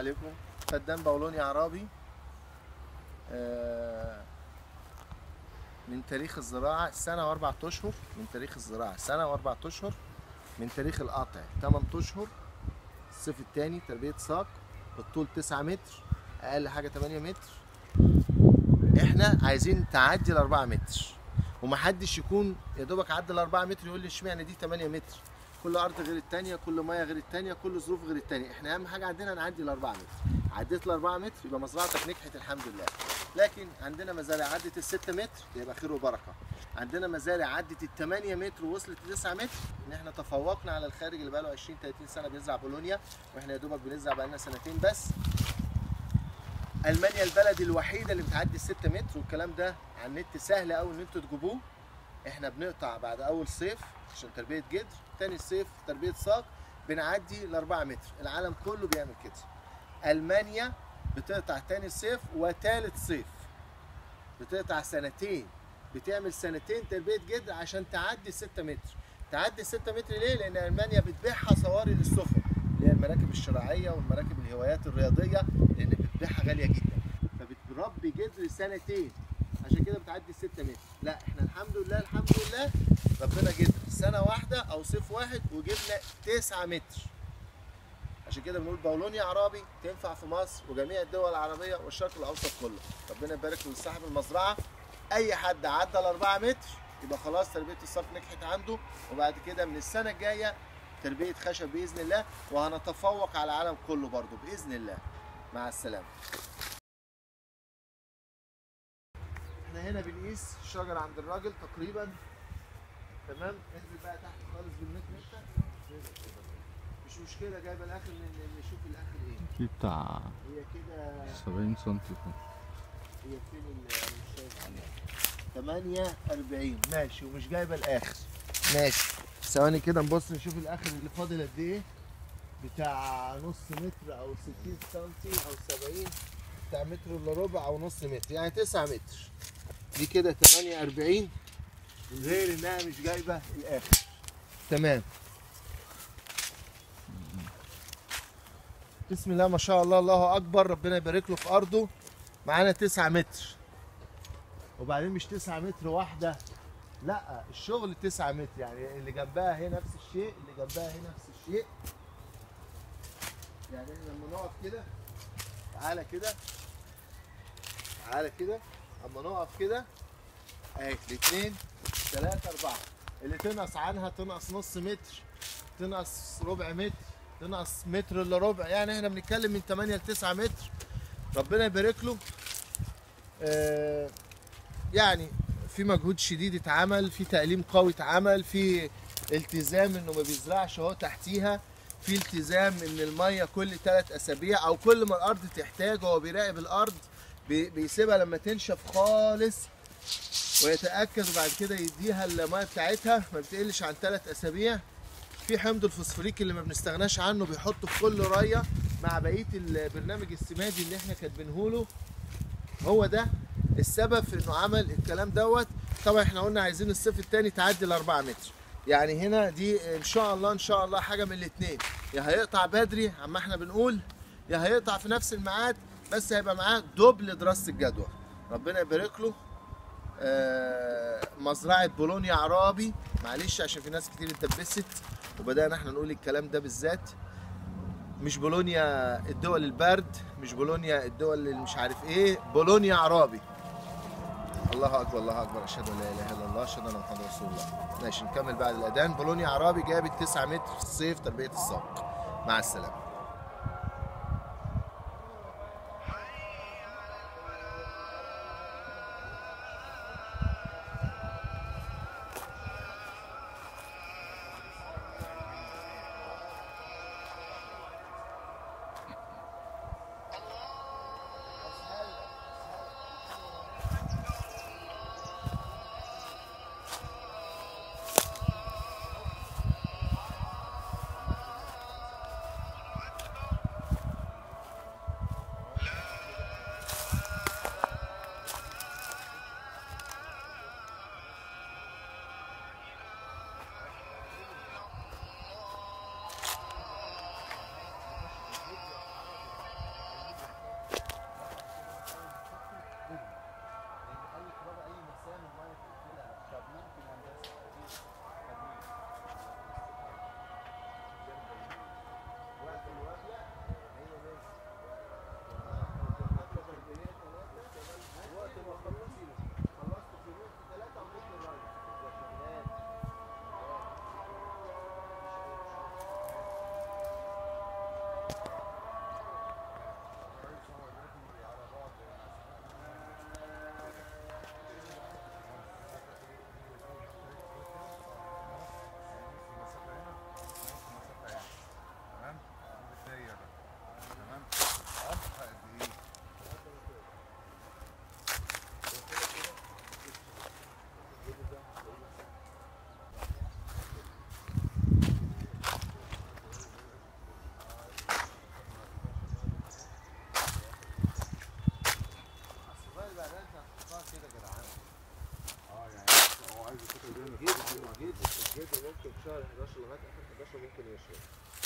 عليكم. فدان باولوني عربي من تاريخ الزراعة سنة و4 أشهر، من تاريخ الزراعة سنة و4 أشهر، من تاريخ القطع 8 أشهر، الصيف الثاني، تربية صاج، الطول 9 متر، أقل حاجة 8 متر. إحنا عايزين تعدي ال 4 متر، ومحدش يكون يا دوبك عدى ال 4 متر يقول لي اشمعنى دي 8 متر، كل أرض غير التانية، كل مية غير التانية، كل ظروف غير التانية. إحنا أهم حاجة عندنا نعدي ال 4 متر. عديت ال 4 متر يبقى مزرعتك نجحت الحمد لله. لكن عندنا مزارع عدت ال 6 متر يبقى خير وبركه. عندنا مزارع عدت ال 8 متر ووصلت ل 9 متر، ان احنا تفوقنا على الخارج اللي بقى له 20 30 سنه بيزرع بولونيا، واحنا يا دوبك بنزرع بقى لنا سنتين بس. المانيا البلد الوحيده اللي بتعدي ال 6 متر، والكلام ده على النت سهل قوي ان انتوا تجيبوه. احنا بنقطع بعد اول صيف عشان تربيه جدر، ثاني صيف تربيه صاج، بنعدي ال 4 متر. العالم كله بيعمل كده. ألمانيا بتقطع تاني صيف وتالت صيف، بتقطع سنتين، بتعمل سنتين تربية جدر عشان تعدي 6 متر. تعدي 6 متر ليه؟ لأن ألمانيا بتبيعها صواري للسفن، اللي هي المراكب الشراعية والمراكب الهوايات الرياضية، لأن بتبيعها غالية جدا، فبتربي جدر سنتين، عشان كده بتعدي 6 متر. لا احنا الحمد لله الحمد لله ربنا جدر سنة واحدة أو صيف واحد وجبنا 9 متر. عشان كده بنقول باولونيا عربي تنفع في مصر وجميع الدول العربيه والشرق الاوسط كله. ربنا يبارك لصاحب المزرعه. اي حد عدى ال 4 متر يبقى خلاص تربيه الصاج نجحت عنده، وبعد كده من السنه الجايه تربيه خشب باذن الله، وهنتفوق على العالم كله برضه باذن الله. مع السلامه. احنا هنا بنقيس الشجر عند الراجل تقريبا، تمام. انزل بقى تحت خالص بالمتر، مش مشكلة. جايبة الآخر نشوف الآخر إيه؟ في بتاع هي كده 70 سم فوق. هي فين اللي مش شايف عليها؟ 48 ماشي، ومش جايبة الآخر. ماشي، ثواني كده نبص نشوف الآخر اللي فاضل قد إيه؟ بتاع نص متر أو 60 سم أو 70، بتاع متر إلا ربع أو نص متر، يعني 9 متر. دي كده 48، غير إنها مش جايبة الآخر. تمام. بسم الله ما شاء الله، الله اكبر، ربنا يبارك له في ارضه. معانا 9 متر، وبعدين مش 9 متر واحده، لا الشغل 9 متر، يعني اللي جنبها هي نفس الشيء، اللي جنبها هي نفس الشيء. يعني لما نقف كده، تعالى كده، تعالى كده، اما نقف كده اهي 2 3 4، اللي تنقص عنها تنقص نص متر، تنقص ربع متر، تنقص متر الا ربع، يعني احنا بنتكلم من 8 ل 9 متر. ربنا يبارك له. يعني في مجهود شديد اتعمل، في تقليم قوي اتعمل، في التزام انه ما بيزرعش اهو تحتيها، في التزام ان الميه كل 3 اسابيع او كل ما الارض تحتاج هو بيراقب الارض، بيسيبها لما تنشف خالص ويتاكد، وبعد كده يديها الميه بتاعتها ما بتقلش عن 3 اسابيع. في حمض الفوسفوريك اللي ما بنستغناش عنه بيحطه في كل رايه مع بقيه البرنامج السمادي اللي احنا كاتبينه له، هو ده السبب في انه عمل الكلام دوت. طبعا احنا قلنا عايزين الصيف الثاني تعدي ال 4 متر، يعني هنا دي ان شاء الله ان شاء الله حاجه من الاثنين، يا هيقطع بدري عما احنا بنقول، يا هيقطع في نفس الميعاد، بس هيبقى معاه دبل دراسه الجدوى. ربنا يبارك له. مزرعه باولونيا عربي، معلش عشان في ناس كتير اتدبست وبدأنا احنا نقول الكلام ده بالذات. مش بولونيا الدول البرد، مش بولونيا الدول اللي مش عارف ايه، بولونيا عربي. الله اكبر الله اكبر، اشهد ان لا اله الا الله، اشهد ان محمد رسول الله. ماشي، نكمل بعد الاذان. بولونيا عربي جابت 9 متر في الصيف تربية الصاج. مع السلامة.